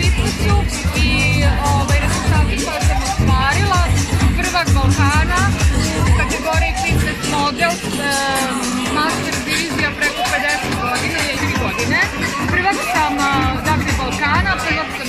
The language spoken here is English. fitnessu i rezultati koje sam ostvarila, prvak Balkana u kategoriji fitness model, master divizija preko 50 godina, 4 godine. Prvak sam Balkana, prvak sam